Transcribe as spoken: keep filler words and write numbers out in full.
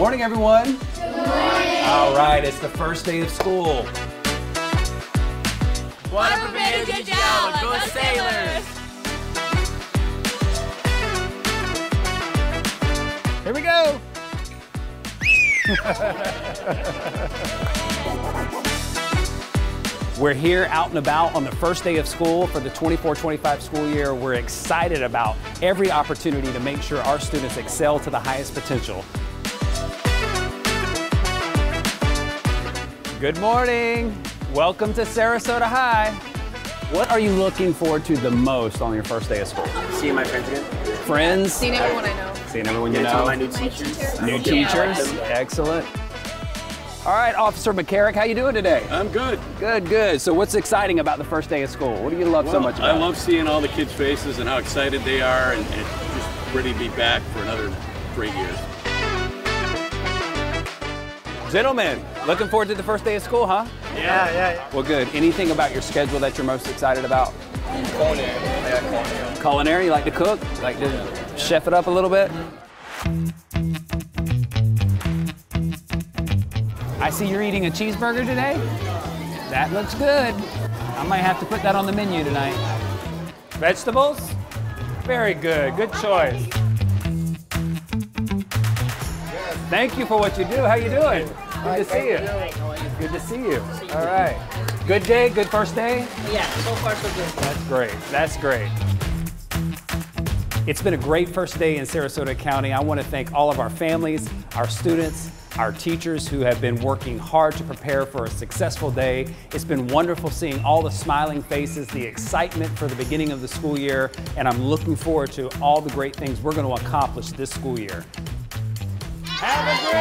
morning, everyone. Good morning. All right, it's the first day of school. What a brave good job, go Sailors! Here we go. We're here out and about on the first day of school for the twenty-four twenty-five school year. We're excited about every opportunity to make sure our students excel to the highest potential. Good morning. Welcome to Sarasota High. What are you looking forward to the most on your first day of school? Seeing my friends again. Friends? Seeing everyone I know. Seeing everyone you know. My new teachers. New teachers. Excellent. All right, Officer McCarrick, how you doing today? I'm good. Good, good. So what's exciting about the first day of school? What do you love well, so much about I love it? Seeing all the kids' faces and how excited they are and, and just ready to be back for another great year. Gentlemen, looking forward to the first day of school, huh? Yeah, yeah, yeah. Well, good. Anything about your schedule that you're most excited about? Culinary. Yeah, culinary. Culinary? You like to cook? You like to yeah. chef it up a little bit? I see you're eating a cheeseburger today. That looks good. I might have to put that on the menu tonight. Vegetables? Very good, good choice. Thank you for what you do. How you doing? Good to see you. Good to see you. All right. Good day, good first day? Yeah, so far so good. That's great, that's great. It's been a great first day in Sarasota County. I want to thank all of our families, our students, our teachers who have been working hard to prepare for a successful day. It's been wonderful seeing all the smiling faces, the excitement for the beginning of the school year, and I'm looking forward to all the great things we're going to accomplish this school year. Have a great